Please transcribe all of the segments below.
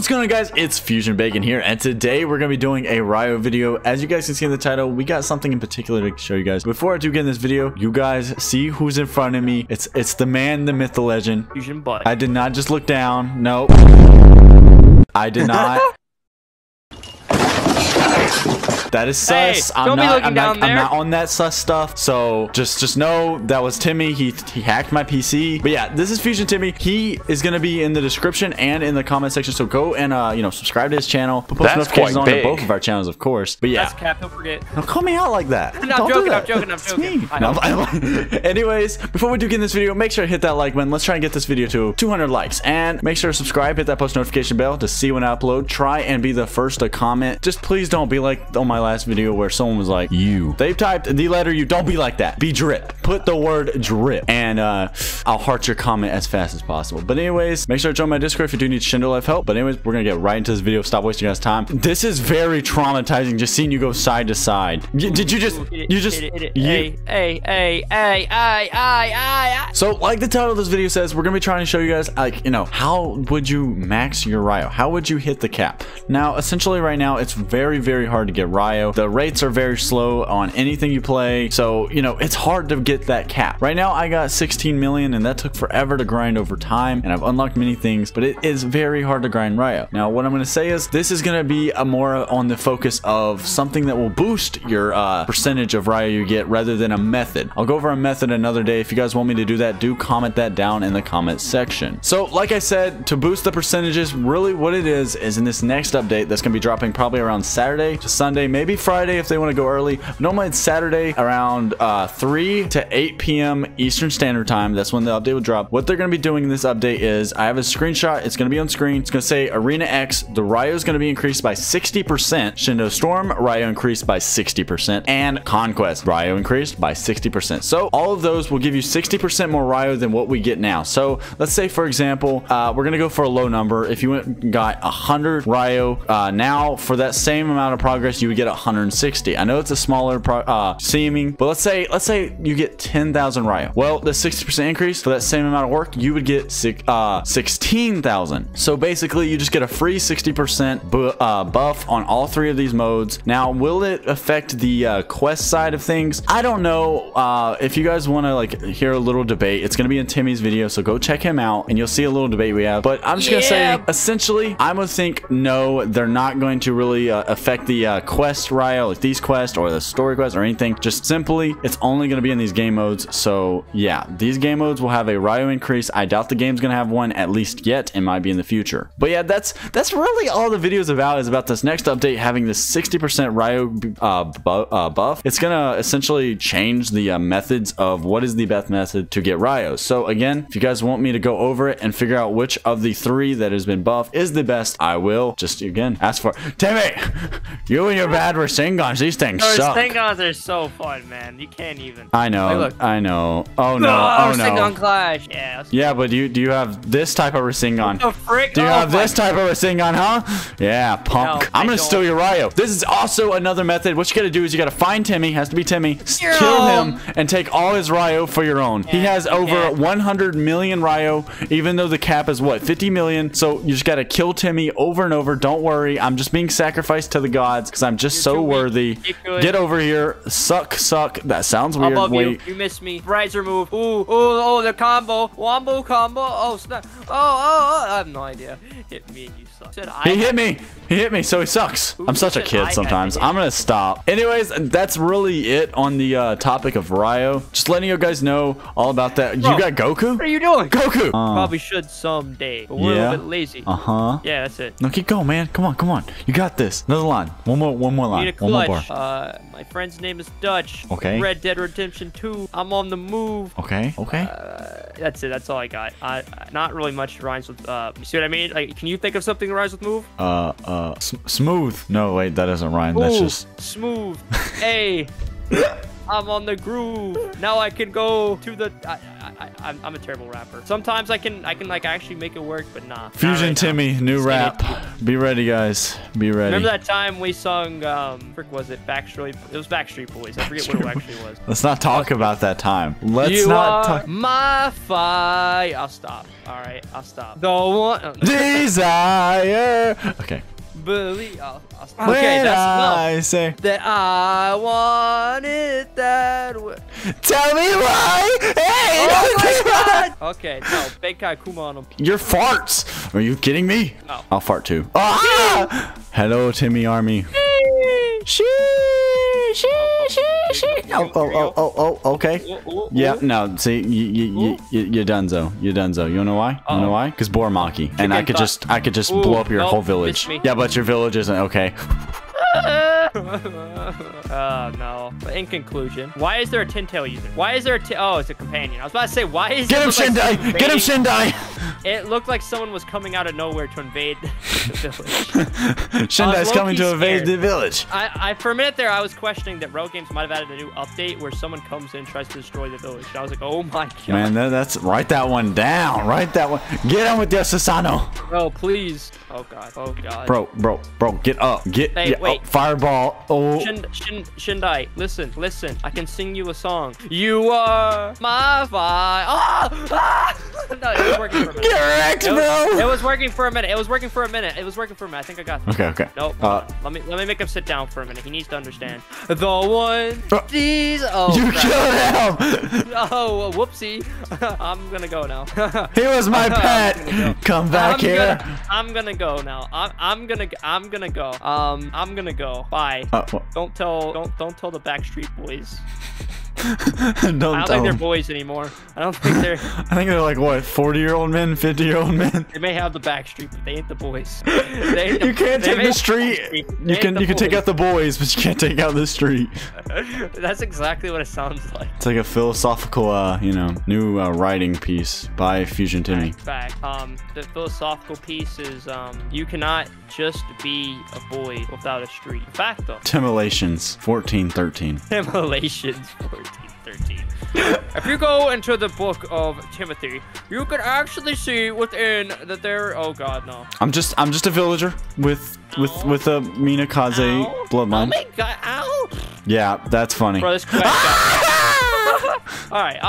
What's going on, guys? It's Fusion Bacon here, and today we're going to be doing a Ryo video. As you guys can see in the title, we got something in particular to show you guys. Before I do get in this video, you guys see who's in front of me. It's the man, the myth, the legend. Fusion Butt. I did not just look down. Nope. I did not. That is sus. Hey, I'm not on that sus stuff. So just know that was Timmy. He hacked my PC. But yeah, this is Fusion Timmy. He is gonna be in the description and in the comment section. So go and you know, subscribe to his channel. Put post notifications on both of our channels, of course. But yeah, that's cap, don't forget. Don't call me out like that. No, don't do that. I'm joking. Anyways, before we do get in this video, make sure to hit that like button. Let's try and get this video to 200 likes, and make sure to subscribe. Hit that post notification bell to see when I upload. Try and be the first to comment. Just please don't be like on my last video where someone was like, you, they've typed the letter U. Don't be like that. Be drip. Put the word drip, and I'll heart your comment as fast as possible. But anyways, make sure to join my Discord if you do need Shindo Life help. But anyways, we're gonna get right into this video. Stop wasting guys time. This is very traumatizing, just seeing you go side to side. So like the title of this video says, we're gonna be trying to show you guys, like, you know, how would you max your Ryo? How would you hit the cap? Now essentially right now it's very, very hard to get Ryo. The rates are very slow on anything you play, so you know it's hard to get that cap. Right now I got 16 million, and that took forever to grind over time, and I've unlocked many things, but it is very hard to grind Ryo. Now what I'm going to say is this is going to be a more on the focus of something that will boost your percentage of Ryo you get, rather than a method. I'll go over a method another day. If you guys want me to do that, do comment that down in the comment section. So like I said, to boost the percentages, really what it is in this next update that's going to be dropping probably around Saturday to Sunday, maybe Friday if they want to go early. Normally it's Saturday around 3 to 8 p.m. Eastern Standard Time. That's when the update will drop. What they're going to be doing in this update is, I have a screenshot. It's going to be on screen. It's going to say Arena X. The Ryo is going to be increased by 60%. Shindo Storm, Ryo increased by 60%. And Conquest, Ryo increased by 60%. So all of those will give you 60% more Ryo than what we get now. So let's say, for example, we're going to go for a low number. If you went and got 100 Ryo now, for that same amount of progress, you would get 160. I know it's a smaller seeming, but let's say you get 10,000 Ryo. Well, the 60% increase for that same amount of work, you would get 16,000. So basically, you just get a free 60% buff on all three of these modes. Now, will it affect the quest side of things? I don't know. If you guys want to like hear a little debate, it's going to be in Timmy's video, so go check him out and you'll see a little debate we have. But I'm just gonna say, essentially, I'm gonna think no, they're not going to really affect the quest Ryo, like these quests or the story quests or anything. Just simply, it's only going to be in these game modes. So yeah, these game modes will have a Ryo increase. I doubt the game's going to have one, at least yet. It might be in the future. But yeah, that's really all the video's about, is about this next update having this 60% Ryo buff. It's going to essentially change the methods of what is the best method to get Ryo. So again, if you guys want me to go over it and figure out which of the three that has been buffed is the best, I will. Just again, ask for Timmy. You and your bad Rasengans, these things suck. Rasengans are so fun, man. You can't even. I know. Hey, look. I know. Oh no. Oh no. Rasengan clash. Yeah. Yeah, but do you have this type of Rasengan? What the frick? Do you have this type of Rasengan, huh? Yeah, punk. No, I'm gonna steal your Ryo. This is also another method. What you gotta do is you gotta find Timmy. Has to be Timmy. Kill him and take all his Ryo for your own. Yeah, he has over 100 million Ryo, even though the cap is what, 50 million. So you just gotta kill Timmy over and over. Don't worry, I'm just being sacrificed to the gods because I'm just so worthy. Get over here. Suck, suck. That sounds weird. Above you missed me. Riser move. Ooh, ooh, oh, the combo. Wombo combo. Oh, snap. Oh, oh, oh. I have no idea. Hit me and you suck. He hit me. He hit me, so he sucks. I'm such a kid sometimes. I'm gonna stop. Anyways, that's really it on the topic of Ryo. Just letting you guys know all about that. Bro, you got Goku? What are you doing? Goku! Probably should someday, but we're a little bit lazy. Yeah, that's it. No, keep going, man. Come on, come on. You got this. Another line. One more line. One more bar. My friend's name is Dutch. Okay. Red Dead Redemption 2. I'm on the move. Okay. Okay. That's it. That's all I got. Not really much rhymes with. You see what I mean? Like, can you think of something that rhymes with move? Smooth. No, wait, that doesn't rhyme. Ooh, that's just smooth. Hey, I'm on the groove. Now I can go to the. I'm a terrible rapper. Sometimes I can like actually make it work, but nah. Fusion Timmy, new rap. Be ready, guys. Be ready. Remember that time we sung, frick, was it Backstreet? It was Backstreet Boys. I forget what it actually was. Let's not talk about that time. Let's not talk. My fire. I'll stop. All right, I'll stop. Don't want desire. Okay. Believe. I'll stop. Okay, that's enough. I say that I want it that way. Tell me why. Hey. Oh my God. Okay, no. Bacon Kuma on him. Your farts. Are you kidding me? Oh. I'll fart too. Ah! Hello, Timmy Army. Oh, okay. Yeah, no, see, you're donezo. You're donezo. You wanna know why? You know why? Because Bormaki. And I could just blow up your whole village. Yeah, but your village isn't okay. Oh, no. But in conclusion, why is there a Tintail user? Why is there a Oh, it's a companion. I was about to say, why is Get him, Shindai! Like get him, Shindai! It looked like someone was coming out of nowhere to invade the village. Shindai's coming to invade the village. I for a minute there, I was questioning that Rogue Games might have added a new update where someone comes in and tries to destroy the village. I was like, oh my God. Man, that's... Write that one down. Write that one. Get on with your Susano. Bro, please. Oh, God. Oh, God. Bro, get up. Get hey, yeah, wait. Oh, fireball. Oh. Shindai, listen. I can sing you a song. You are my fire. Oh! Ah! No, it was working for a minute. Get wrecked, bro. It was working for a minute. I think I got it. Okay. Nope. Let me make him sit down for a minute. He needs to understand. The one. These. Oh. You killed him. Oh, whoopsie. I'm gonna go now. He was my pet. Come back here. I'm gonna go now. I'm gonna go. Bye. Don't tell the Backstreet Boys. I don't think they're boys anymore. I don't think they're. I think they're like what, 40-year-old men, 50-year-old men. They may have the Backstreet, but they ain't the boys. You can't take the street. You can take out the boys, but you can't take out the street. That's exactly what it sounds like. It's like a philosophical, you know, new writing piece by Fusion Timmy. The philosophical piece is you cannot just be a boy without a street. Facto. Timulations 14:13. Timulations 14:13. If you go into the book of Timothy, you can actually see within that there. Oh God, no. I'm just a villager with a Minakaze bloodline. Oh my God! Ow. Yeah, that's funny. Bro, this All right.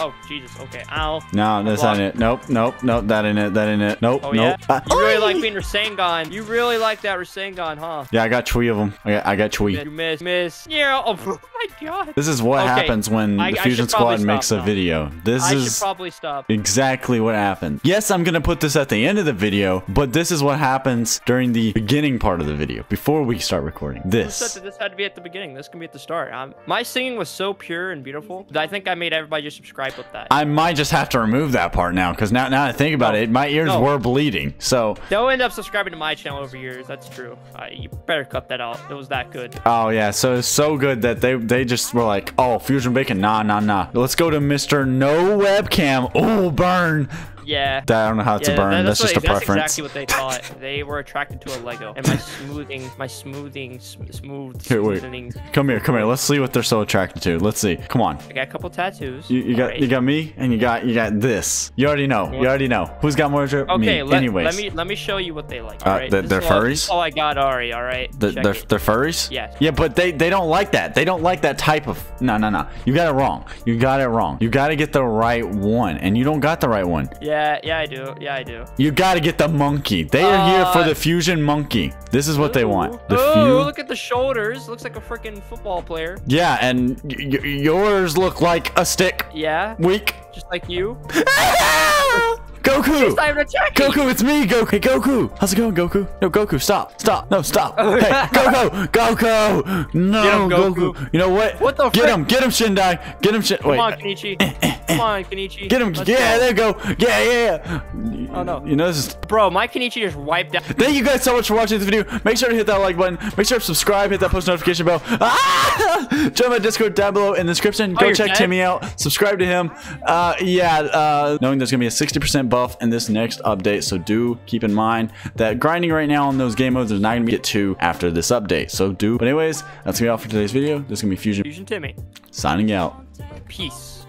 Oh, Jesus. Okay. Ow. No, that's not it. Nope. That ain't it. Nope. Yeah? You really like being Rasengan. You really like that Rasengan, huh? Yeah, I got Chui of them. I got Chui. You miss. Yeah. Oh, my God. This is what happens when the Fusion Squad makes a video. I should probably stop. Exactly what happened. Yes, I'm going to put this at the end of the video, but this is what happens during the beginning part of the video, before we start recording. This had to be at the beginning. This can be at the start. My singing was so pure and beautiful. I think I made everybody just subscribe with that. I might just have to remove that part now, because now I think about it, my ears were bleeding. So don't end up subscribing to my channel over yours. That's true. You better cut that out. It was that good. Oh yeah, so it's so good that they just were like, oh, Fusion Bacon, nah. Let's go to Mr. No Webcam. Oh, burn. Yeah. I don't know how to burn. That's just a preference. That's exactly what they thought. They were attracted to a Lego. And my smoothing. Here, wait. Come here. Let's see what they're so attracted to. Let's see. Come on. I got a couple tattoos. You got me, and you got this. You already know. Who's got more? Okay. Let me show you what they like. All right. They're furries. Oh, I got Ari. All right. They're furries. Yeah. Yeah, but they don't like that. They don't like that type of. No. You got it wrong. You got to get the right one, and you don't got the right one. Yeah. Yeah, I do. You gotta get the monkey. They are here for the fusion monkey. This is what they want. Oh, look at the shoulders. Looks like a freaking football player. Yeah, and yours look like a stick. Yeah. Weak. Just like you. Goku! Goku, it's me, Goku! Hey, Goku! How's it going, Goku? No, Goku, stop! Stop! No, stop! Hey, Goku! Goku! No, Goku! You know what? What the Get him! Get him, Shindai! Get him, Shindai! Come on, Kenichi! Come on, Kenichi! Get him! Yeah, there you go! Yeah! Oh, no. You know, this is... Bro, my Kenichi just wiped out. Thank you guys so much for watching this video. Make sure to hit that like button. Make sure to subscribe. Hit that post notification bell. Ah! Join my Discord down below in the description. Go check Timmy out. Subscribe to him. Knowing there's gonna be a 60% buff in this next update, so do keep in mind that grinding right now on those game modes is not gonna get to after this update, so do. But anyways, that's gonna be all for today's video. This is gonna be Fusion Timmy signing out. Peace.